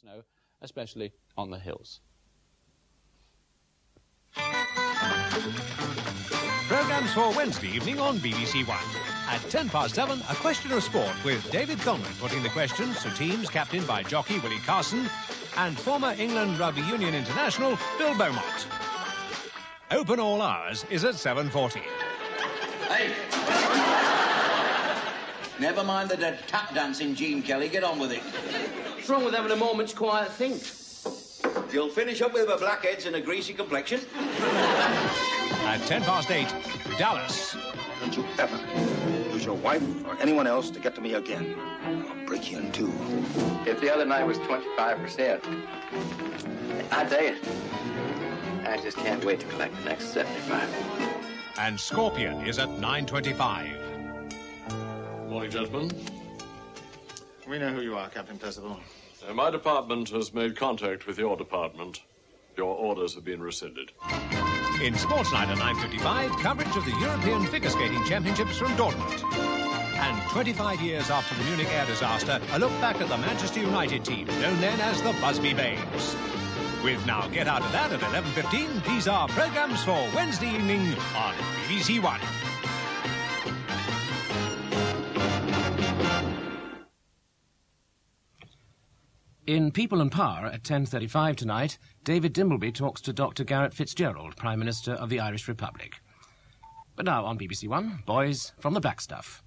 snow, especially on the hills. Programmes for Wednesday evening on BBC One. At 7:10, A Question of Sport with David Coleman putting the questions to teams captained by jockey Willie Carson and former England Rugby Union international Bill Beaumont. Open All Hours is at 7:40. Hey! Never mind the tap dancing, Gene Kelly. Get on with it. What's wrong with having a moment's quiet think? You'll finish up with a blackheads and a greasy complexion. At 8:10, Dallas. Don't you ever use your wife or anyone else to get to me again. I'll break you in two. If the other night was 25%, I tell you, I just can't wait to collect the next 75. And Scorpion is at 9:25. Morning, gentlemen. We know who you are, Captain Percival. My department has made contact with your department. Your orders have been rescinded. In Sports Night at 9:55, coverage of the European Figure Skating Championships from Dortmund. And 25 years after the Munich air disaster, a look back at the Manchester United team, known then as the Busby Babes. With Now Get Out of That at 11:15, these are programmes for Wednesday evening on BBC One. In People and Power at 10:35 tonight, David Dimbleby talks to Dr. Garrett Fitzgerald, Prime Minister of the Irish Republic. But now on BBC One, Boys from the Blackstuff.